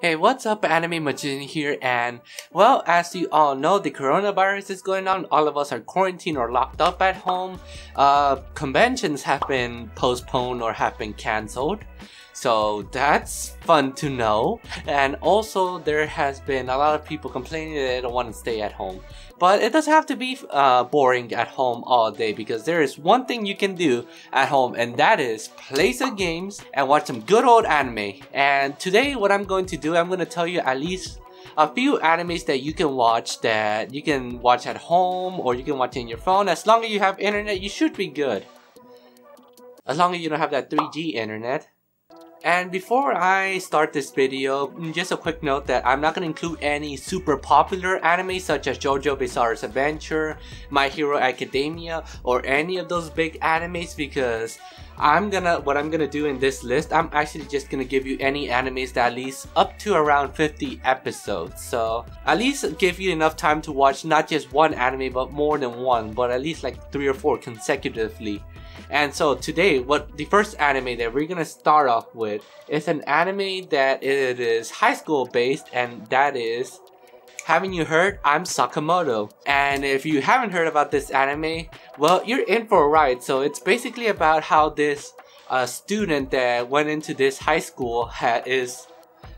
Hey, what's up, Anime Magician here, and well, as you all know, the coronavirus is going on. All of us are quarantined or locked up at home. Conventions have been postponed or have been cancelled, so that's fun to know. And also, there has been a lot of people complaining that they don't want to stay at home, but it doesn't have to be boring at home all day, because there is one thing you can do at home, and that is play some games and watch some good old anime. And today what I'm going to do, I'm going to tell you at least a few animes that you can watch at home, or you can watch in your phone. As long as you have internet, you should be good, as long as you don't have that 3G internet. And before I start this video, just a quick note that I'm not going to include any super popular anime such as JoJo Bizarre Adventure, My Hero Academia, or any of those big animes, because what I'm gonna do in this list, I'm actually just gonna give you any animes that at least up to around 50 episodes. So at least give you enough time to watch not just one anime, but more than one, but at least like 3 or 4 consecutively. And so today, the first anime that we're gonna start off with is an anime that it is high school based, and that is Haven't You Heard? I'm Sakamoto. And if you haven't heard about this anime, well, you're in for a ride. So it's basically about how this student that went into this high school is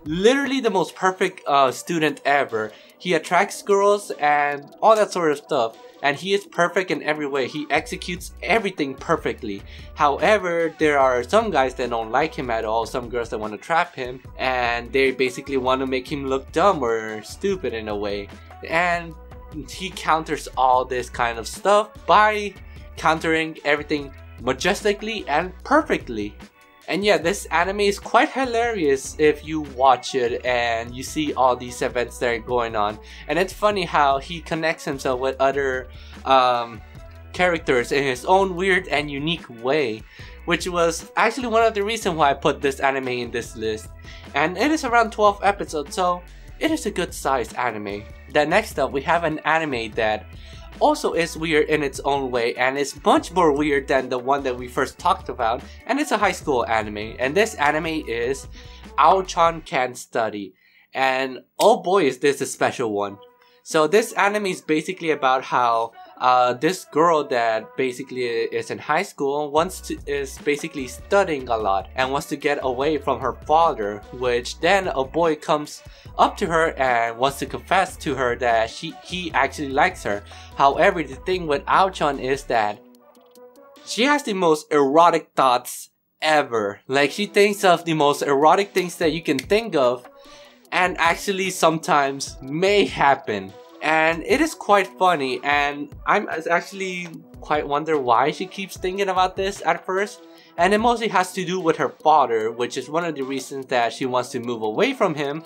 literally the most perfect student ever. He attracts girls and all that sort of stuff, and he is perfect in every way. He executes everything perfectly. However, there are some guys that don't like him at all, some girls that want to trap him, and they basically want to make him look dumb or stupid in a way. And he counters all this kind of stuff by countering everything majestically and perfectly. And yeah, this anime is quite hilarious if you watch it and you see all these events that are going on. And it's funny how he connects himself with other characters in his own weird and unique way, which was actually one of the reasons why I put this anime in this list. And it is around 12 episodes, so it is a good sized anime. Then next up, we have an anime that also is weird in its own way, and it's much more weird than the one that we first talked about, and it's a high school anime. And this anime is Ao Chan Can't Study, and oh boy is this a special one. So this anime is basically about how this girl that basically is in high school is basically studying a lot and wants to get away from her father, which then a boy comes up to her and wants to confess to her that he actually likes her. However, the thing with Ao Chan is that she has the most erotic thoughts ever. Like, she thinks of the most erotic things that you can think of, and actually sometimes may happen. And it is quite funny, and I'm actually quite wonder why she keeps thinking about this at first. And it mostly has to do with her father, which is one of the reasons that she wants to move away from him,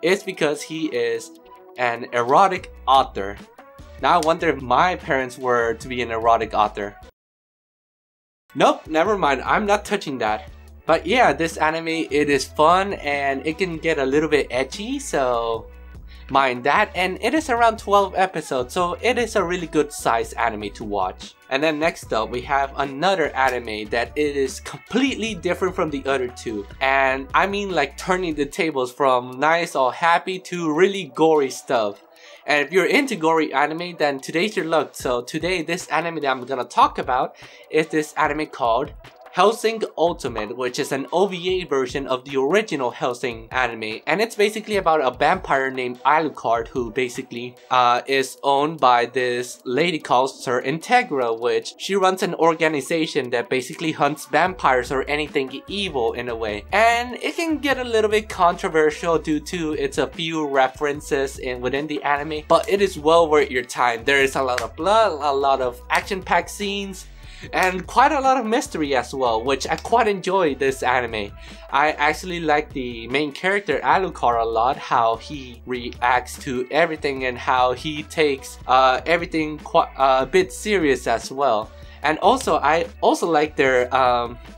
is because he is an erotic author. Now I wonder if my parents were to be an erotic author. Nope, never mind, I'm not touching that. But yeah, this anime, it is fun and it can get a little bit edgy, so mind that. And it is around 12 episodes, so it is a really good size anime to watch. And then next up, we have another anime that it is completely different from the other two, and I mean like turning the tables from nice or happy to really gory stuff. And if you're into gory anime, then today's your luck. So today, this anime that I'm gonna talk about is this anime called Hellsing Ultimate, which is an OVA version of the original Hellsing anime. And it's basically about a vampire named Alucard, who basically is owned by this lady called Sir Integra, which she runs an organization that basically hunts vampires or anything evil in a way. And it can get a little bit controversial due to its a few references within the anime, but it is well worth your time. There is a lot of blood, a lot of action-packed scenes, and quite a lot of mystery as well, which I quite enjoy this anime. I actually like the main character Alucard a lot, how he reacts to everything and how he takes everything quite a bit serious as well. And also, I also like their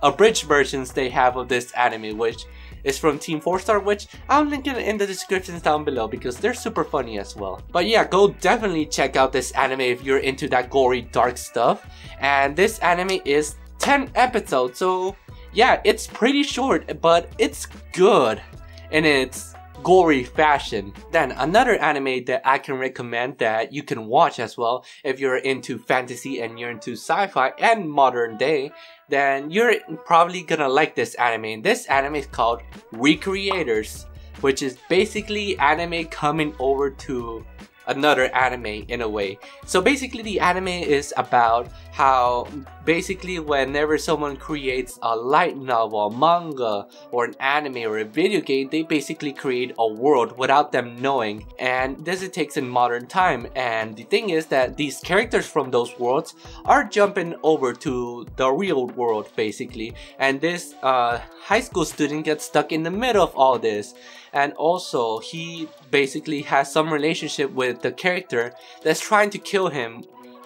abridged versions they have of this anime, which is from Team 4 Star, which I'll link it in the descriptions down below because they're super funny as well. But yeah, go definitely check out this anime if you're into that gory, dark stuff. And this anime is 10 episodes, so yeah, it's pretty short, but it's good in its gory fashion. Then another anime that I can recommend that you can watch as well if you're into fantasy and you're into sci-fi and modern day, then you're probably gonna like this anime. And this anime is called Recreators, which is basically anime coming over to another anime in a way. So basically the anime is about how basically whenever someone creates a light novel, a manga, or an anime or a video game, they basically create a world without them knowing, and this it takes in modern time. And the thing is that these characters from those worlds are jumping over to the real world basically, and this high school student gets stuck in the middle of all this. And also he basically has some relationship with the character that's trying to kill him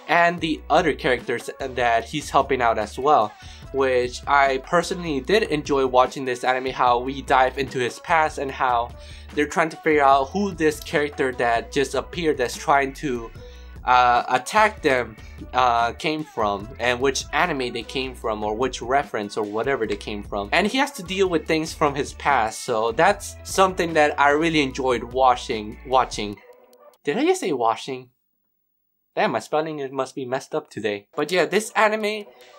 and the other characters that he's helping out as well, which I personally did enjoy watching this anime, how we dive into his past and how they're trying to figure out who this character that just appeared that's trying to attack them came from, and which anime they came from, or which reference or whatever they came from. And he has to deal with things from his past, so that's something that I really enjoyed watching. Did I just say washing? Damn, my spelling must be messed up today. But yeah, this anime,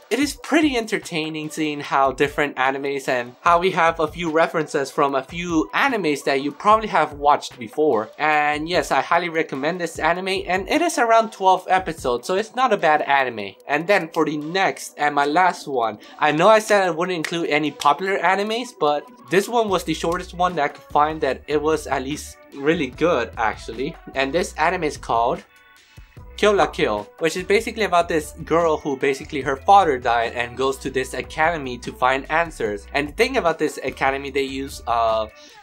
it is pretty entertaining seeing how different animes and how we have a few references from a few animes that you probably have watched before. And yes, I highly recommend this anime, and it is around 12 episodes, so it's not a bad anime. And then for the next and my last one, I know I said I wouldn't include any popular animes, but this one was the shortest one that I could find that it was at least really good actually. And this anime is called Kill la Kill, which is basically about this girl who basically her father died and goes to this academy to find answers. And the thing about this academy, they use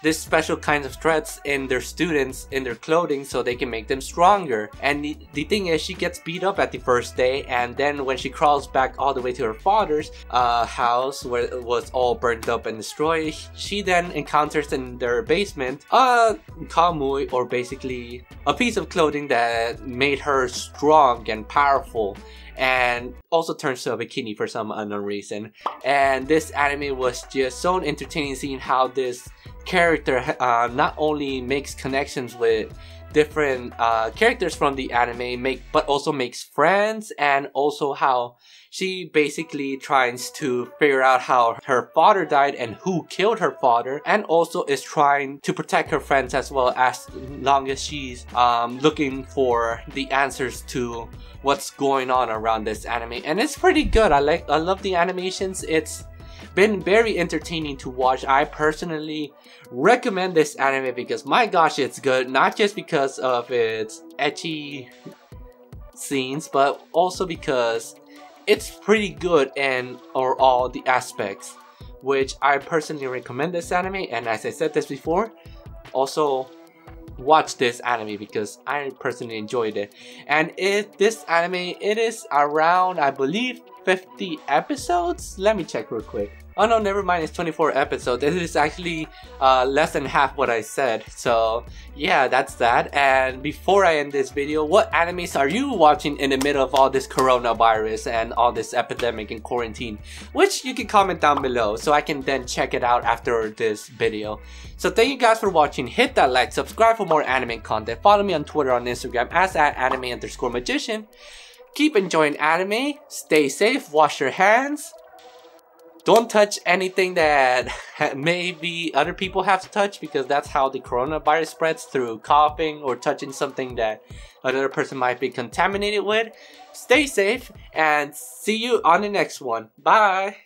this special kinds of threats in their students, in their clothing, so they can make them stronger. And the thing is, she gets beat up at the first day, and then when she crawls back all the way to her father's house, where it was all burned up and destroyed, she then encounters in their basement a kamui, or basically a piece of clothing that made her strong and powerful, and also turns to a bikini for some unknown reason. And this anime was just so entertaining seeing how this character not only makes connections with different characters from the anime, but also makes friends, and also how she basically tries to figure out how her father died and who killed her father, and also is trying to protect her friends as well, as long as she's looking for the answers to what's going on around this anime. And it's pretty good. I love the animations. It's been very entertaining to watch. I personally recommend this anime because my gosh, it's good, not just because of its ecchi scenes, but also because it's pretty good in all the aspects, which I personally recommend this anime. And as I said this before, also watch this anime because I personally enjoyed it. And this anime, it is around, I believe, 50 episodes? Let me check real quick. Oh no, never mind, it's 24 episodes. This is actually less than half what I said. So yeah, that's that. And before I end this video, what animes are you watching in the middle of all this coronavirus and all this epidemic and quarantine? Which you can comment down below so I can then check it out after this video. So thank you guys for watching. Hit that like, subscribe for more anime content. Follow me on Twitter, on Instagram as @anime_magician. Keep enjoying anime, stay safe, wash your hands, don't touch anything that maybe other people have to touch, because that's how the coronavirus spreads, through coughing or touching something that another person might be contaminated with. Stay safe and see you on the next one. Bye!